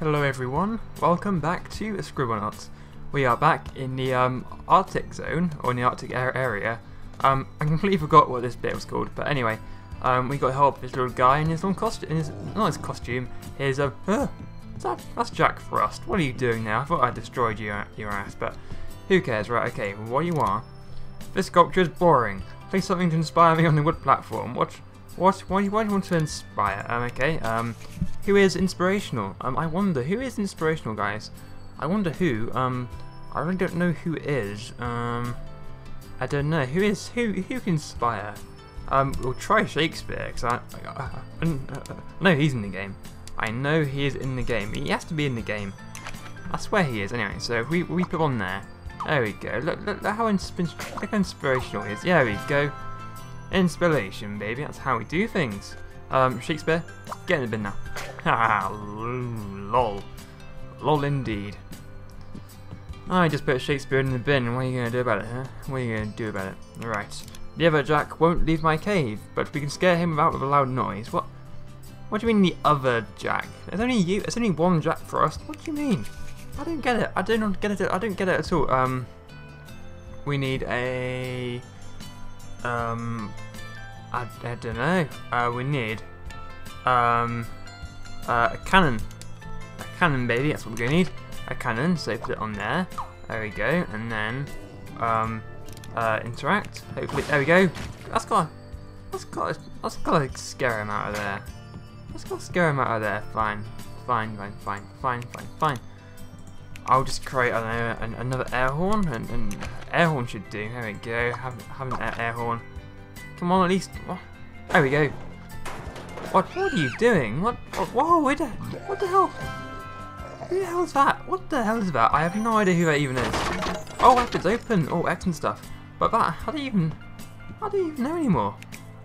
Hello everyone, welcome back to Scribblenauts. We are back in the Arctic zone, or in the Arctic area. I completely forgot what this bit was called, but anyway, we got help this little guy in his little costume, his that's Jack Frost. What are you doing now? I thought I destroyed your ass, but who cares, right? Okay, what you are. This sculpture is boring. Play something to inspire me on the wood platform. Why do you want to inspire? Who is inspirational? I wonder who is inspirational, guys. I wonder who. I really don't know who is. I don't know who is who can inspire. We'll try Shakespeare, because I know he's in the game. I know he is in the game. He has to be in the game. I swear he is. Anyway, so if we put on there. There we go. Look how inspirational he is. Yeah, there we go. Inspiration, baby. That's how we do things. Shakespeare, get in the bin now. Ha lol. Lol indeed. I just put Shakespeare in the bin. What are you going to do about it, huh? What are you going to do about it? Right. The other Jack won't leave my cave, but we can scare him out with a loud noise. What? What do you mean the other Jack? There's only you. There's only one Jack Frost. What do you mean? I don't get it. I don't get it at all. We need a... I don't know. We need a cannon. A cannon, baby. That's what we're gonna need. A cannon. So put it on there. There we go. And then interact. Hopefully, there we go. That's gotta scare him out of there. That's gotta scare him out of there. Fine. I'll just create another air horn, and air horn should do. There we go. Have an air horn. Come on, at least. Oh, there we go. What are you doing? Whoa! What the hell? Who the hell is that? What the hell is that? I have no idea who that even is. Oh, weapons open. Oh, X and stuff. But that, I don't even know anymore.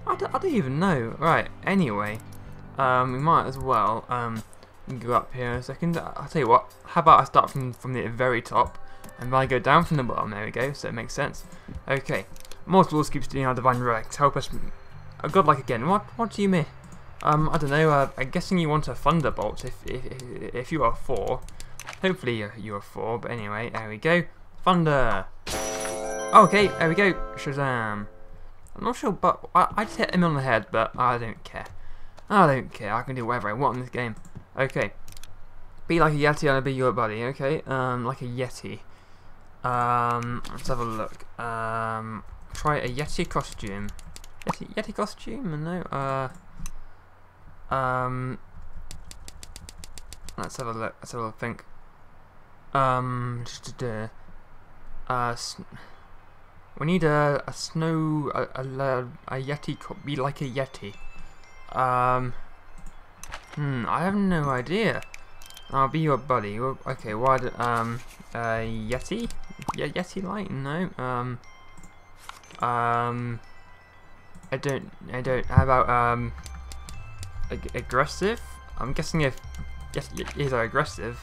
I don't even know. Right. Anyway, we might as well go up here in a second. I'll tell you what. How about I start from the very top, and then I go down from the bottom. There we go. So it makes sense. Okay. Mortals keeps doing our divine relics. Help us, a godlike again. What do you mean? I don't know. I'm guessing you want a thunderbolt. If you are four, hopefully you are four. But anyway, there we go. Thunder. Okay, there we go. Shazam. I'm not sure, but I just hit him on the head. But I don't care. I can do whatever I want in this game. Okay. Be like a yeti, I'll be your buddy. Okay. Like a yeti. Let's have a look. Try a yeti costume. Yeti costume? No. Let's have a look. Let's have a little think. We need a snow. A yeti. Be like a yeti. I have no idea. I'll be your buddy. Okay. Why? Yeti. Yeah. Yeti light. No. I don't. How about aggressive? I'm guessing if yes, is I aggressive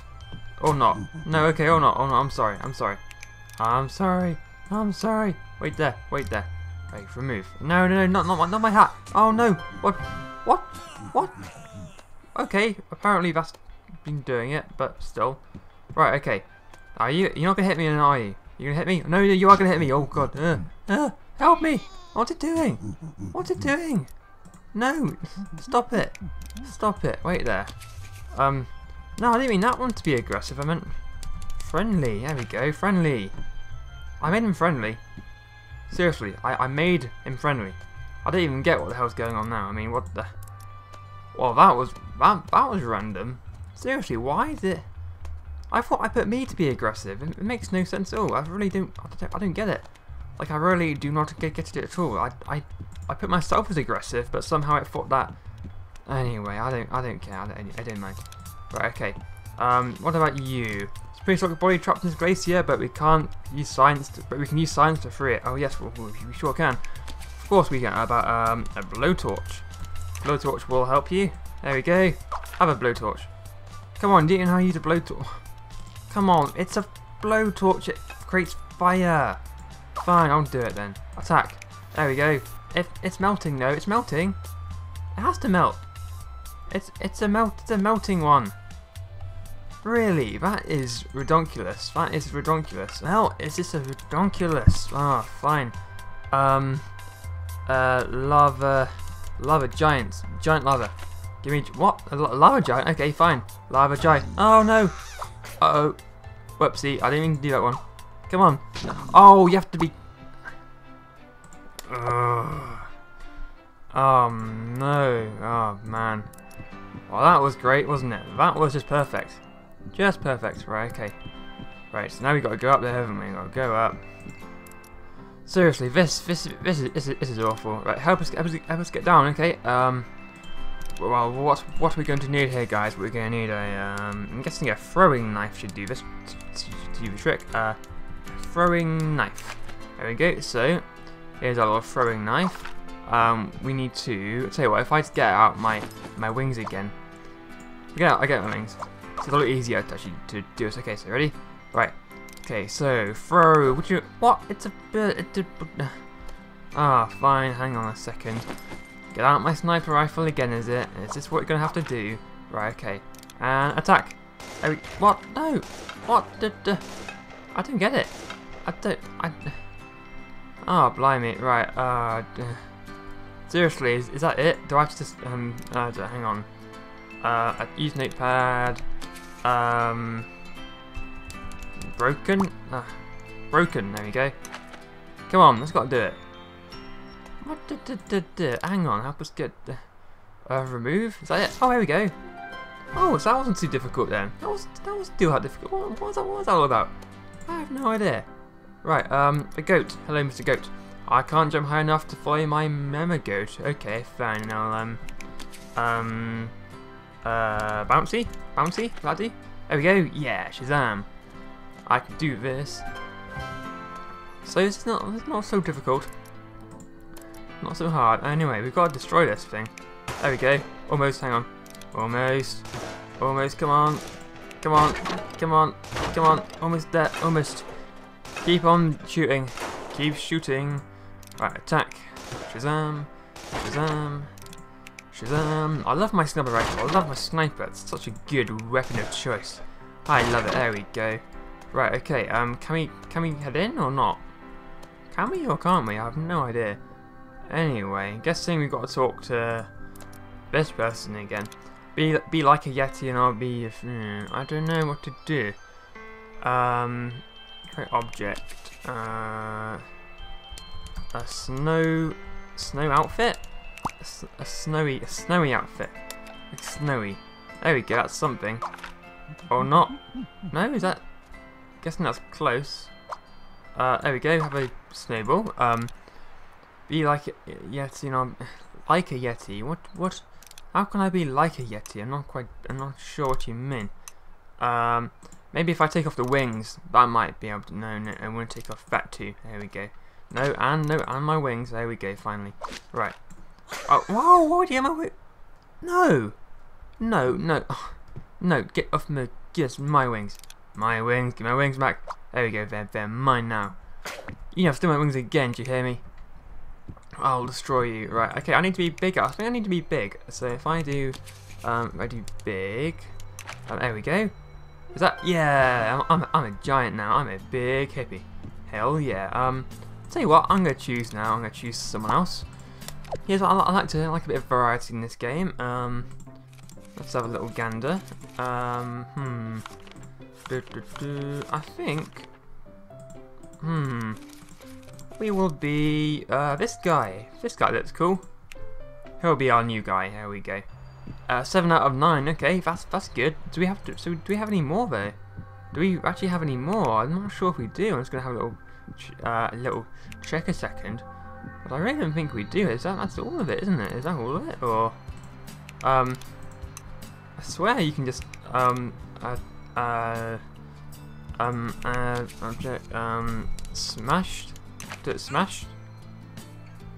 or not? No, okay, or not? Oh no, I'm sorry. Wait there. Wait, remove. No, not my hat. Oh no, what? Okay, apparently that's been doing it, but still. Right, okay. Are you're not gonna hit me, are you? You're gonna hit me? No, you are gonna hit me. Oh god. Help me! What's it doing? No! Stop it! Wait there. No, I didn't mean that one to be aggressive. I meant friendly. There we go. Friendly. I made him friendly. Seriously, I made him friendly. I don't even get what the hell's going on now. I mean, what the? Well, that was random. Seriously, why is it? I thought I put me to be aggressive. It makes no sense at all. I really don't. I don't get it. Like, I really do not get it at all. I put myself as aggressive, but somehow it thought that. Anyway, I don't care. I don't mind. Right, okay. What about you? It's a pretty sort of body trapped in this glacier, but we can't use science. But we can use science to free it. Oh yes, we sure can. Of course we can. How about a blowtorch? Blowtorch will help you. There we go. Have a blowtorch. Come on, do you know how to use a blowtorch? Come on, it's a blowtorch. It creates fire. Fine, I'll do it then. Attack. There we go. It's melting though. It's melting. It has to melt. It's a melting one. Really? That is redonkulous. That is redonkulous. Hell, is this a redonkulous? Ah, oh, fine. Lava giants. Giant lava. Give me... What? A lava giant? Okay, fine. Lava giant. Oh, no. Uh-oh. Whoopsie. I didn't mean to do that one. Come on. Oh, you have to be... Ugh. Oh, no. Oh, man. Well, that was great, wasn't it? That was just perfect. Just perfect. Right, okay. Right, so now we've got to go up there, haven't we? We've got to go up. Seriously, this is awful. Right, help us get down, okay? Well, what are we going to need here, guys? We're going to need a, I'm guessing a throwing knife should do this, to do the trick. Throwing knife. There we go. So, here's our little throwing knife. We need to, tell you what, if I just get out my wings again. Yeah, I get my wings. It's a little easier to actually to do this. Okay, so ready? Right. Okay, so throw. Would you? What? It's a bit. Ah, oh, fine. Hang on a second. Get out my sniper rifle again. Is it? Is this what you're gonna have to do? Right. Okay. And attack. What? No. What? I don't get it. I don't. Ah, oh, blimey. Right. Seriously, is that it? Do I have to just hang on? Use notepad. Broken? Broken, there we go. Come on, let's gotta do it. What hang on, help us get remove? Is that it? Oh, here we go. Oh, so that wasn't too difficult then. That was too hard difficult. What was that all about? I have no idea. Right, a goat. Hello, Mr. Goat. I can't jump high enough to follow my mama goat. Okay, fine, now bouncy, laddie. There we go, yeah, Shazam. I can do this. So it's not so difficult. Not so hard. Anyway, we've got to destroy this thing. There we go. Almost, hang on. Almost. Almost, come on. Come on. Come on. Come on. Almost there. Almost. Keep on shooting. Keep shooting. Right, attack. Shazam. Shazam. Shazam. I love my sniper rifle. I love my sniper. It's such a good weapon of choice. I love it. There we go. Right, okay, can we head in or not? Can we or can't we? I have no idea. Anyway, guessing we've got to talk to this person again. Be like a yeti and I'll be, I don't know what to do. Object, a snow outfit? A snowy outfit. It's snowy. There we go, that's something. Or not. No, is that? Guessing that's close. There we go. Have a snowball. Be like a yeti. Like a yeti. What? How can I be like a yeti? I'm not sure what you mean. Maybe if I take off the wings, that might be able to. No, I want to take off that too. There we go. No, and my wings. There we go. Finally. Right. Oh, whoa! What would you have my wings? No. Oh, no. Get off my. Just my wings. My wings, give my wings back. There we go, they're mine now. You have to steal my wings again, do you hear me? I'll destroy you. Right, okay, I need to be bigger. I think I need to be big. So if I do big, there we go. Is that, yeah, I'm a giant now. I'm a big hippie. Hell yeah. Tell you what, I'm gonna choose now. I'm gonna choose someone else. Here's what I like a bit of variety in this game. Let's have a little gander. I think, we will be, this guy. This guy looks cool. He'll be our new guy. Here we go. 7 out of 9. Okay, that's good. Do we have any more though? Do we actually have any more? I'm not sure if we do. I'm just gonna have a little, check a second. But I really don't think we do. That's all of it, isn't it? Is that all of it? Or, I swear you can just, object, smashed? Did it smashed?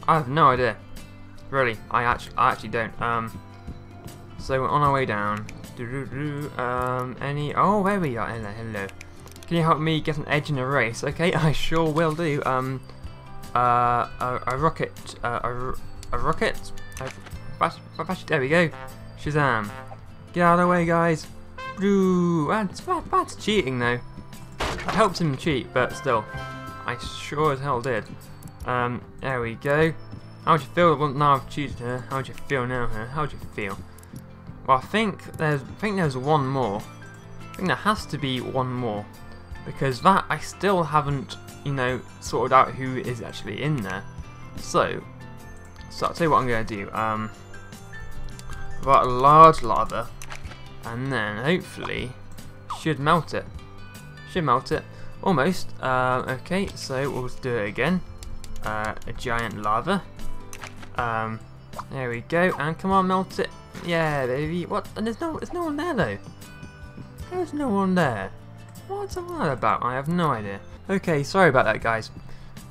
I have no idea. Really, I actually don't. So we're on our way down. Oh, where we are, hello. Can you help me get an edge in a race? Okay, I sure will do. A rocket? There we go. Shazam. Get out of the way, guys. Ooh, that's cheating though. It helps him cheat, but still. I sure as hell did. There we go. How would you feel now I've cheated her? How would you feel now, huh? How would you feel? Well, I think there's one more. I think there has to be one more. Because that, I still haven't, you know, sorted out who is actually in there. So I'll tell you what I'm going to do. I've got a large lava, and then hopefully should melt it. Should melt it. Almost. Okay, so we'll do it again. A giant lava. There we go, and come on, melt it. Yeah, baby. What? And there's no one there though. There's no one there. What's all that about? I have no idea. Okay, sorry about that, guys.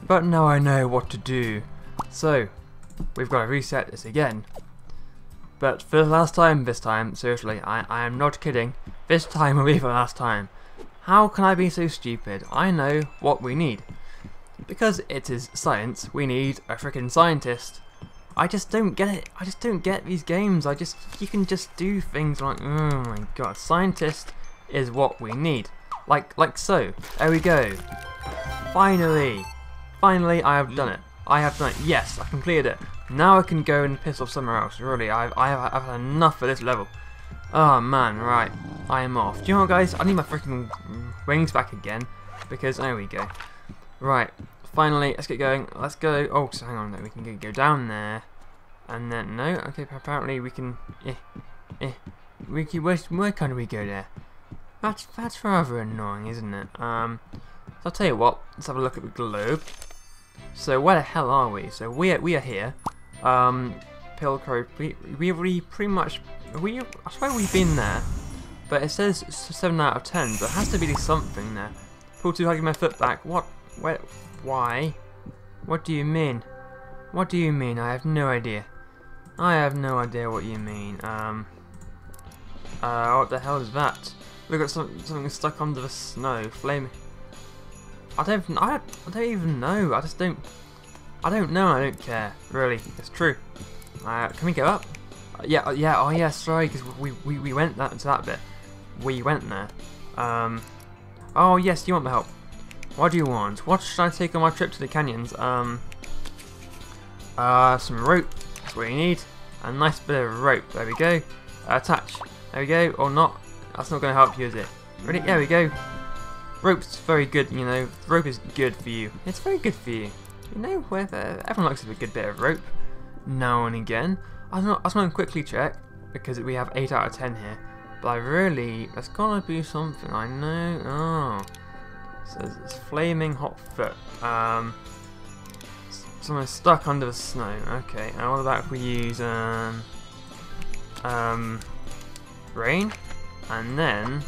But now I know what to do. So, we've got to reset this again. But for the last time this time, seriously, I am not kidding. This time will be the last time. How can I be so stupid? I know what we need. Because it is science, we need a freaking scientist. I just don't get it. I just don't get these games. You can just do things like, oh my god, scientist is what we need. Like so. There we go. Finally, I have done it. Yes, I completed it. Now I can go and piss off somewhere else. Really, I've had enough of this level. Oh man, right. I am off. Do you know what, guys? I need my freaking wings back again. Because, there we go. Right. Finally, let's get going. Let's go. Oh, so hang on. We can go down there. And then, no. Okay, apparently we can. Where can we go there? That's rather annoying, isn't it? So I'll tell you what. Let's have a look at the globe. So where the hell are we? So we are here. Pilcrow. We pretty much. I swear we've been there, but it says 7 out of 10. So it has to be something there. Pull two, hugging my foot back. What? Where? Why? What do you mean? What do you mean? I have no idea. I have no idea what you mean. What the hell is that? We've got something stuck under the snow, flaming. I don't even know. I don't know. I don't care. Really, it's true. Can we go up? Yeah. Oh yeah. Sorry, because we went to that bit. We went there. Oh yes, you want the help. What do you want? What should I take on my trip to the canyons? Some rope. That's what you need. A nice bit of rope. There we go. Attach. There we go. Or not. That's not going to help you, is it? Ready? There we go. Rope's very good, you know. Rope is good for you. It's very good for you. You know, everyone likes a good bit of rope. Now and again. I was going to quickly check, because we have 8 out of 10 here. But I really, there's got to be something I know. Oh. So it's flaming hot foot. Someone's stuck under the snow. Okay, and what about if we use rain? And then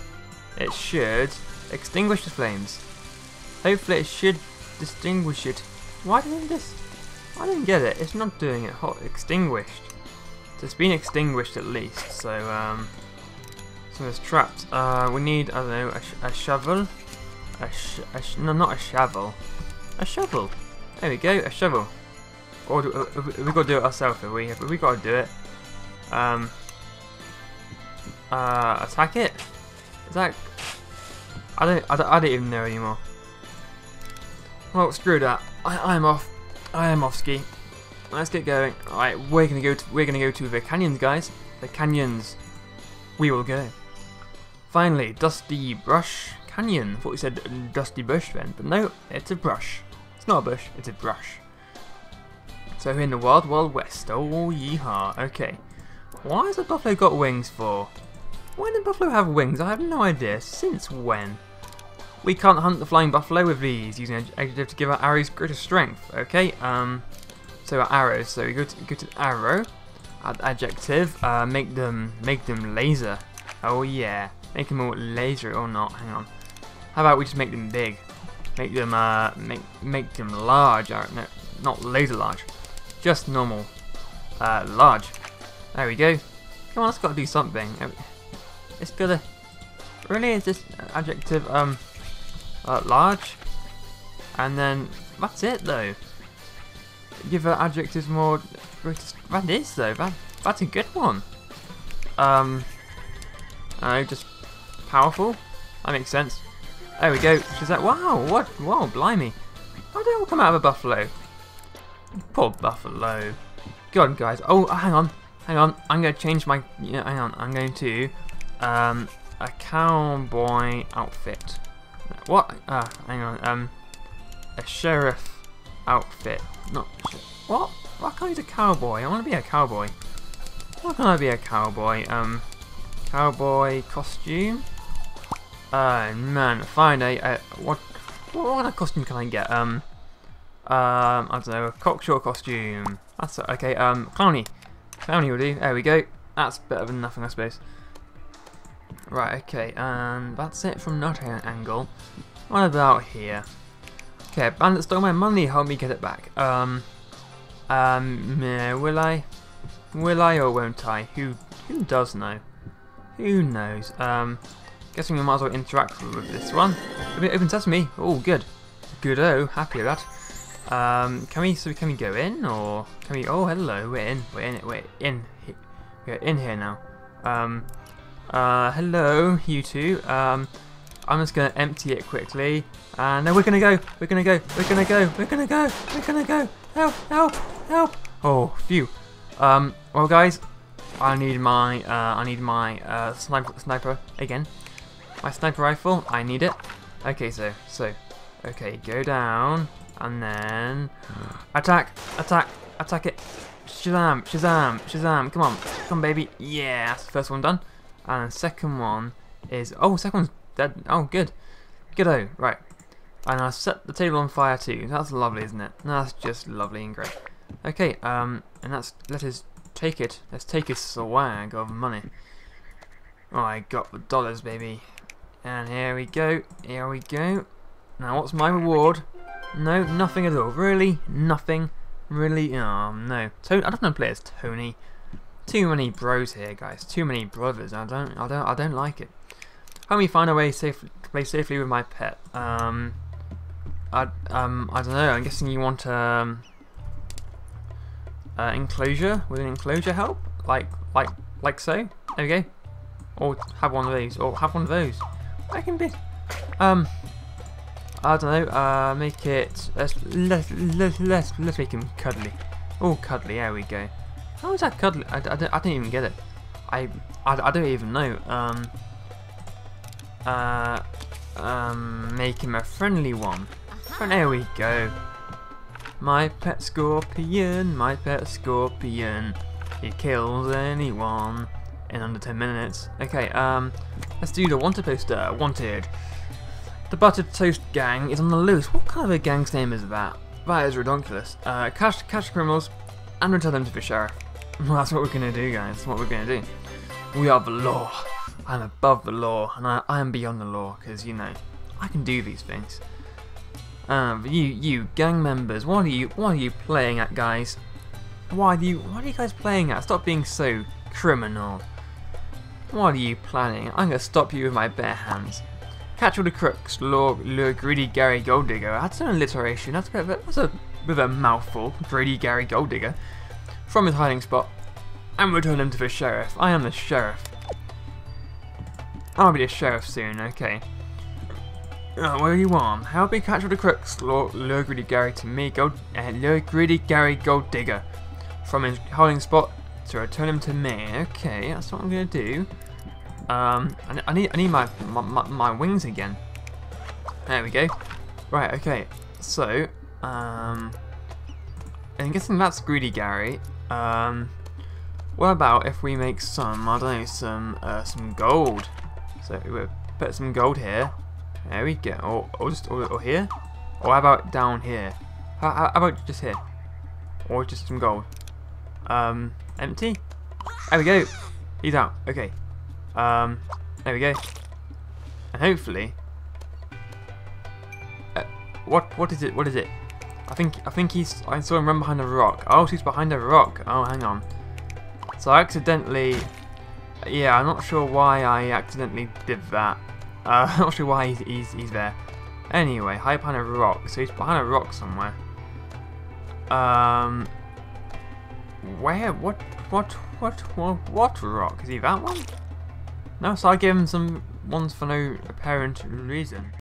it should extinguish the flames. Hopefully it should distinguish it. Why didn't this? I didn't get it. It's not doing it. Hot extinguished. So it's been extinguished at least. So someone's trapped. We need, I don't know, a shovel. No, not a shovel. A shovel. There we go. A shovel. Or we gotta do it ourselves. We gotta do it. Attack it? Is that? I don't even know anymore. Well, screw that. I'm off. I am off ski. Let's get going. All right, we're gonna go to the canyons, guys. The canyons. We will go. Finally, dusty brush. Canyon. I thought we said dusty bush then, but no, it's a brush. It's not a bush, it's a brush. So in the wild, wild west. Oh, yeehaw. Okay. Why has a buffalo got wings for? Why did buffalo have wings? I have no idea. Since when? We can't hunt the flying buffalo with these, using an adjective to give our arrows greater strength. Okay, so our arrows. So we go to arrow, add adjective, make them laser. Oh yeah. Make them all laser or not, hang on. How about we just make them big? Make them large. No, not laser large. Just normal. Large. There we go. Come on, that's got to do something. It's gotta. Really, is this adjective large? And then that's it though. Give adjectives more. That is though. That's a good one. Just powerful? That makes sense. There we go. She's like, wow, what? Wow, blimey. How did it all come out of a buffalo? Poor buffalo. Go on, guys. Oh, hang on. Hang on. I'm going to change my... hang on. I'm going to... a cowboy outfit. What? Hang on. A sheriff outfit. Not... What? Why can't I use a cowboy? I want to be a cowboy. Why can't I be a cowboy? Cowboy costume. Man, fine. What kind of costume can I get? I don't know, a cocksure costume. That's okay. Clowny. Clowny will do. There we go. That's better than nothing, I suppose. Right. Okay. That's it from that angle. What about here? Okay. Bandit stole my money. Help me get it back. Will I? Will I or won't I? Who does know? Who knows? Guessing we might as well interact with this one. Open sesame. Oh, good. Good-o. Happy with that. Can we go in or can we? Oh, hello. We're in. We're in here now. Hello, you two. I'm just gonna empty it quickly. And then we're gonna go. Help! Help! Help! Oh, phew. Well, guys, I need my sniper again. My sniper rifle, I need it. Okay, okay, go down, and then attack it. Shazam, come on, come on, baby. Yeah, that's the first one done. And the second one is, oh, second one's dead. Oh, good. Good-o, right. And I set the table on fire too. That's lovely, isn't it? That's just lovely and great. Okay, and let's take his swag of money. Oh, I got the dollars, baby. And here we go. Now, what's my reward? No, nothing at all. Really? Nothing? Really? Oh, no. Tony, I don't know players, Tony. Too many bros here, guys. Too many brothers. I don't like it. Help me find a way to play safely with my pet. I don't know. I'm guessing you want, enclosure with an enclosure help, like so. There we go. Or have one of these. I can be. I don't know. Make it. Let's make him cuddly. Oh, cuddly. There we go. How is that cuddly? I don't even get it. I don't even know. Make him a friendly one. And there we go. My pet scorpion, he kills anyone in under 10 minutes. Okay, let's do the wanted poster. Wanted. The Buttered Toast Gang is on the loose. What kind of a gang's name is that? That is ridiculous. Catch criminals and return them to the sheriff. Well, that's what we're gonna do, guys. That's what we're gonna do. We are the law. I'm above the law, and I am beyond the law, because, you know, I can do these things. You gang members, what are you playing at, guys? What are you guys playing at? Stop being so criminal. What are you planning? I'm gonna stop you with my bare hands. Catch all the crooks, lure greedy Gary Golddigger. That's an alliteration. That's a bit of a mouthful. Greedy Gary Golddigger from his hiding spot, and return him to the sheriff. I am the sheriff. I'll be the sheriff soon. Okay. Where are you on? Help me catch all the crooks, lure greedy Gary to me, lure greedy Gary Gold Digger from his hiding spot to return him to me. Okay, that's what I'm gonna do. I need my wings again. There we go. Right, okay. So, I'm guessing that's greedy Gary. What about if we make some, I don't know, some gold? So we'll put some gold here. There we go. Or here? Or how about down here? How about just here? Or just some gold? Empty? There we go. He's out. Okay. There we go. And hopefully... What is it? I think he's... I saw him run behind a rock. Oh, he's behind a rock. Oh, hang on. So I accidentally... Yeah, I'm not sure why I accidentally did that. I'm not sure why he's there. Anyway, hide behind a rock. So he's behind a rock somewhere. Where? What rock? Is he that one? No, so I gave him some one's for no apparent reason.